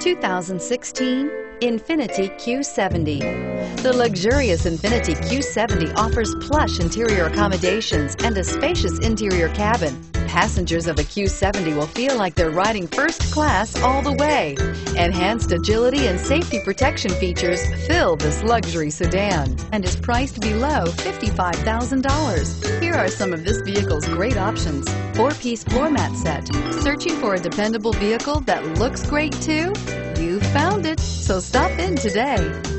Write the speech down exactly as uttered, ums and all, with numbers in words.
two thousand sixteen Infiniti Q seventy. The luxurious Infiniti Q seventy offers plush interior accommodations and a spacious interior cabin. Passengers of a Q seventy will feel like they're riding first class all the way. Enhanced agility and safety protection features fill this luxury sedan and is priced below fifty-five thousand dollars. Here are some of this vehicle's great options. Four-piece floor mat set. Searching for a dependable vehicle that looks great too? You found it, so stop in today.